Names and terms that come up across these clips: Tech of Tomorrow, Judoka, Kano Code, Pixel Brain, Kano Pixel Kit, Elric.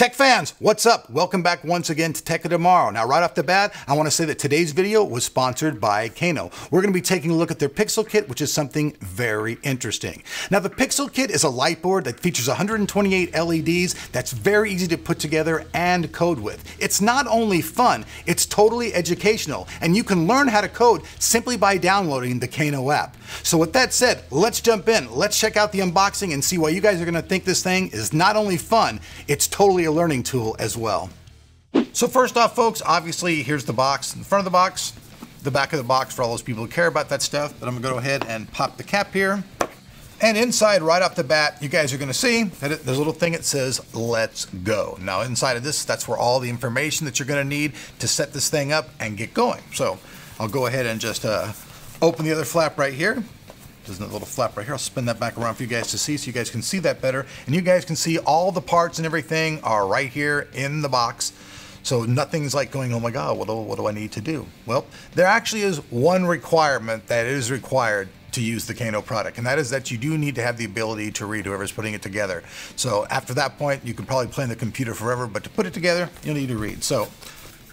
Tech fans, what's up? Welcome back once again to Tech of Tomorrow. Now, right off the bat, I want to say that today's video was sponsored by Kano. We're going to be taking a look at their Pixel Kit, which is something very interesting. Now, the Pixel Kit is a light board that features 128 LEDs that's very easy to put together and code with. It's not only fun, it's totally educational, and you can learn how to code simply by downloading the Kano app. So with that said, let's jump in. Let's check out the unboxing and see why you guys are going to think this thing is not only fun, it's totally a learning tool as well. So first off, folks, obviously here's the box, in front of the box, the back of the box for all those people who care about that stuff. But I'm gonna go ahead and pop the cap here. And inside, right off the bat, you guys are gonna see that there's a little thing that says, let's go. Now inside of this, that's where all the information that you're gonna need to set this thing up and get going. So I'll go ahead and just open the other flap right here. There's a little flap right here. I'll spin that back around for you guys to see so you guys can see that better. And you guys can see all the parts and everything are right here in the box. So nothing's like going, oh my God, what do I need to do? Well, there actually is one requirement that is required to use the Kano product, and that is that you do need to have the ability to read, whoever's putting it together. So after that point, you can probably play on the computer forever, but to put it together, you'll need to read. So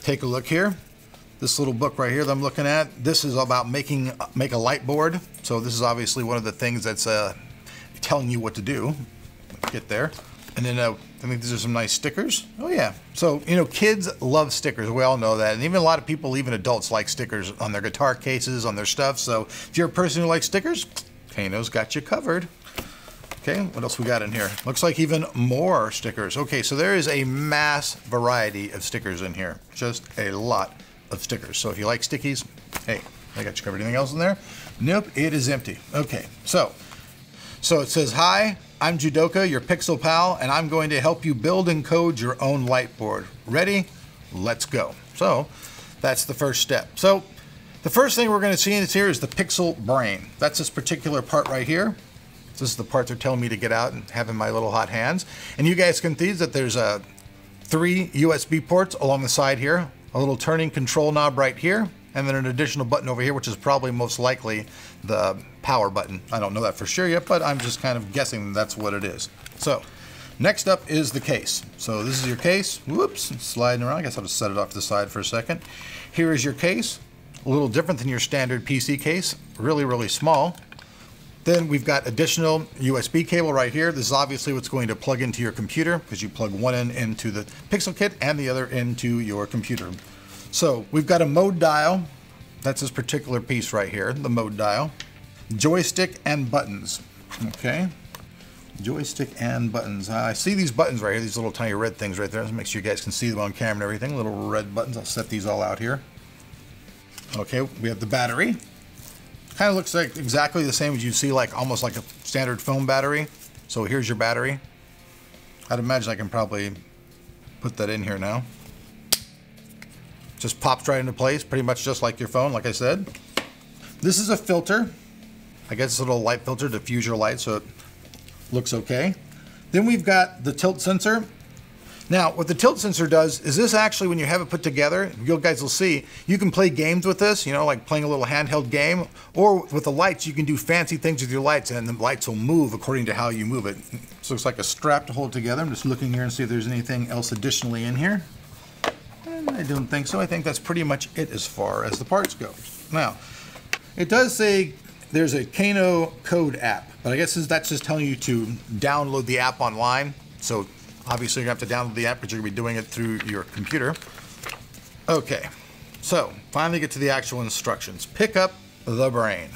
take a look here. This little book right here that I'm looking at, this is about make a light board. So this is obviously one of the things that's telling you what to do. Get there. And then I think these are some nice stickers. Oh yeah. So, you know, kids love stickers. We all know that. And even a lot of people, even adults, like stickers on their guitar cases, on their stuff. So if you're a person who likes stickers, Kano's got you covered. Okay, what else we got in here? Looks like even more stickers. Okay, so there is a mass variety of stickers in here. Just a lot of stickers. So if you like stickies, hey, I got you covered. Anything else in there? Nope, it is empty. Okay, so it says, hi, I'm Judoka, your Pixel pal, and I'm going to help you build and code your own light board. Ready? Let's go. So that's the first step. So the first thing we're going to see in here is the Pixel Brain. That's this particular part right here. This is the part they're telling me to get out and have in my little hot hands. And you guys can see that there's three USB ports along the side here, a little turning control knob right here, and then an additional button over here, which is probably most likely the power button. I don't know that for sure yet, but I'm just kind of guessing that's what it is. So next up is the case. So this is your case. Whoops, it's sliding around. I guess I'll just set it off to the side for a second. Here is your case, a little different than your standard PC case, really, really small. Then we've got additional USB cable right here. This is obviously what's going to plug into your computer, because you plug one end into the Pixel Kit and the other into your computer. So we've got a mode dial. That's this particular piece right here, the mode dial. Joystick and buttons. Okay. Joystick and buttons. I see these buttons right here, these little tiny red things right there. Let's make sure you guys can see them on camera and everything. Little red buttons. I'll set these all out here. Okay, we have the battery. Kind of looks like exactly the same as you see, like almost like a standard phone battery. So here's your battery. I'd imagine I can probably put that in here now. Just pops right into place, pretty much just like your phone, like I said. This is a filter. I guess it's a little light filter to fuse your light so it looks okay. Then we've got the tilt sensor. Now, what the tilt sensor does is this actually, when you have it put together, you guys will see, you can play games with this, you know, like playing a little handheld game, or with the lights, you can do fancy things with your lights, and the lights will move according to how you move it. So it's like a strap to hold together. I'm just looking here and see if there's anything else additionally in here. And I don't think so. I think that's pretty much it as far as the parts go. Now, it does say there's a Kano Code app, but I guess that's just telling you to download the app online. So obviously, you're going to have to download the app, but you're going to be doing it through your computer. Okay, so finally get to the actual instructions. Pick up the brain.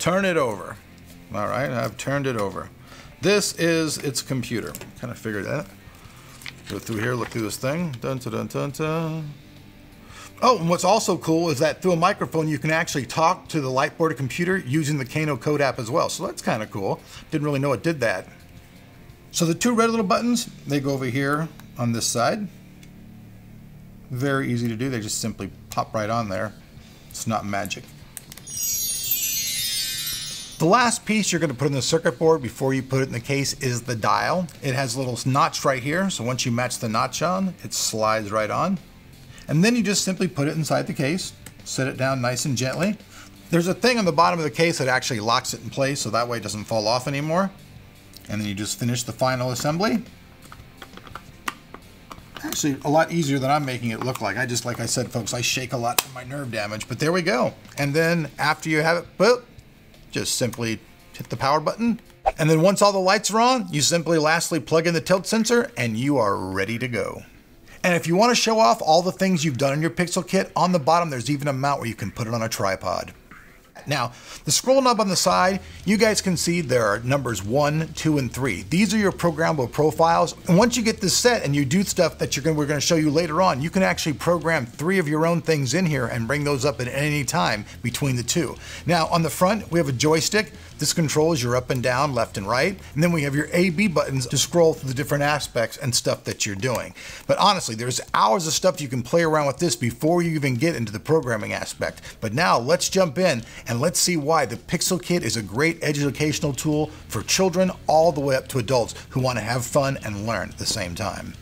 Turn it over. All right, I've turned it over. This is its computer. Kind of figured that. Go through here, look through this thing. Dun, dun, dun, dun, dun. Oh, and what's also cool is that through a microphone, you can actually talk to the Lightboard computer using the Kano Code app as well. So that's kind of cool. Didn't really know it did that. So the two red little buttons, they go over here on this side. Very easy to do. They just simply pop right on there. It's not magic. The last piece you're going to put in the circuit board before you put it in the case is the dial. It has a little notch right here. So once you match the notch on, it slides right on. And then you just simply put it inside the case, set it down nice and gently. There's a thing on the bottom of the case that actually locks it in place, so that way it doesn't fall off anymore. And then you just finish the final assembly. actually a lot easier than I'm making it look like. I just, like I said, folks, I shake a lot from my nerve damage, but there we go. And then after you have it, boop, just simply hit the power button. And then once all the lights are on, you simply lastly plug in the tilt sensor and you are ready to go. And if you want to show off all the things you've done in your Pixel Kit, on the bottom there's even a mount where you can put it on a tripod. Now, the scroll knob on the side, you guys can see there are numbers 1, 2, and 3. These are your programmable profiles. And once you get this set and you do stuff that we're gonna show you later on, you can actually program 3 of your own things in here and bring those up at any time between the two. Now, on the front, we have a joystick. This controls your up and down, left and right. And then we have your A, B buttons to scroll through the different aspects and stuff that you're doing. But honestly, there's hours of stuff you can play around with this before you even get into the programming aspect. But now let's jump in and let's see why the Pixel Kit is a great educational tool for children all the way up to adults who want to have fun and learn at the same time.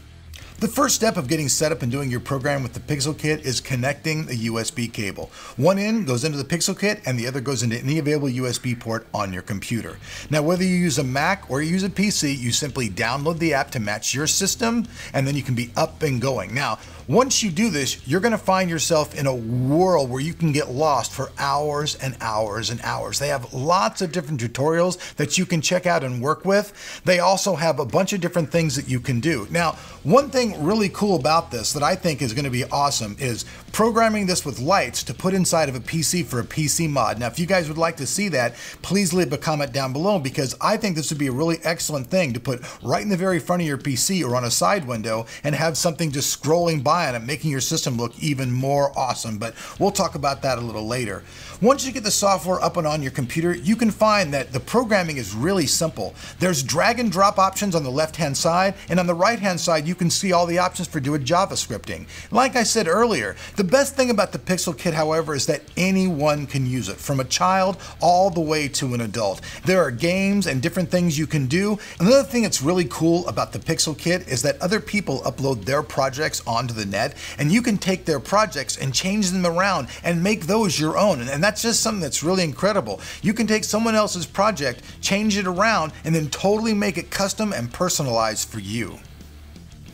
The first step of getting set up and doing your program with the Pixel Kit is connecting the USB cable. One end goes into the Pixel Kit and the other goes into any available USB port on your computer. Now, whether you use a Mac or you use a PC, you simply download the app to match your system and then you can be up and going. Now, once you do this, you're gonna find yourself in a world where you can get lost for hours and hours and hours. They have lots of different tutorials that you can check out and work with. They also have a bunch of different things that you can do. Now, one thing really cool about this that I think is gonna be awesome is programming this with lights to put inside of a PC for a PC mod. Now, if you guys would like to see that, please leave a comment down below because I think this would be a really excellent thing to put right in the very front of your PC or on a side window and have something just scrolling by and making your system look even more awesome, but we'll talk about that a little later. Once you get the software up and on your computer, you can find that the programming is really simple. There's drag and drop options on the left-hand side, and on the right-hand side, you can see all the options for doing JavaScripting. Like I said earlier, the best thing about the Pixel Kit, however, is that anyone can use it, from a child all the way to an adult. There are games and different things you can do. Another thing that's really cool about the Pixel Kit is that other people upload their projects onto the net, and you can take their projects and change them around and make those your own. And that's just something that's really incredible. You can take someone else's project, change it around, and then totally make it custom and personalized for you.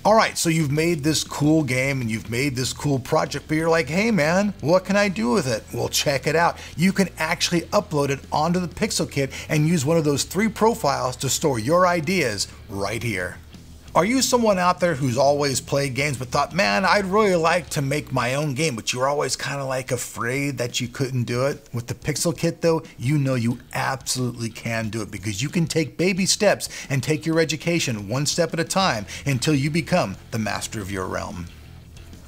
All right, so you've made this cool game and you've made this cool project, but you're like, hey man, what can I do with it? Well, check it out. You can actually upload it onto the Pixel Kit and use one of those 3 profiles to store your ideas right here. Are you someone out there who's always played games but thought, man, I'd really like to make my own game, but you were always kind of like afraid that you couldn't do it? With the Pixel Kit though, you know you absolutely can do it because you can take baby steps and take your education one step at a time until you become the master of your realm.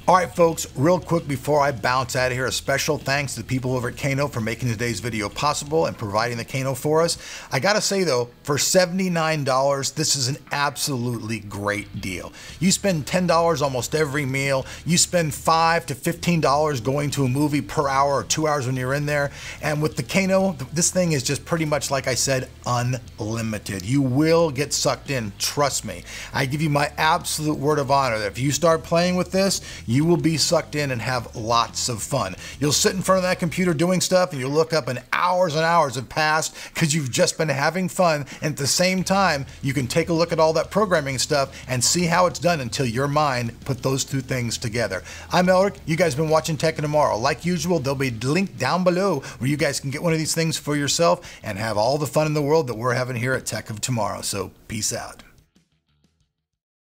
All right, folks, real quick before I bounce out of here, a special thanks to the people over at Kano for making today's video possible and providing the Kano for us. I gotta say though, for $79, this is an absolutely great deal. You spend $10 almost every meal. You spend $5 to $15 going to a movie per hour or 2 hours when you're in there. And with the Kano, this thing is just pretty much, like I said, unlimited. You will get sucked in, trust me. I give you my absolute word of honor that if you start playing with this, you will be sucked in and have lots of fun. You'll sit in front of that computer doing stuff and you'll look up and hours have passed because you've just been having fun. And at the same time, you can take a look at all that programming stuff and see how it's done until your mind put those two things together. I'm Elric, you guys have been watching Tech of Tomorrow. Like usual, there'll be a link down below where you guys can get one of these things for yourself and have all the fun in the world that we're having here at Tech of Tomorrow. So peace out.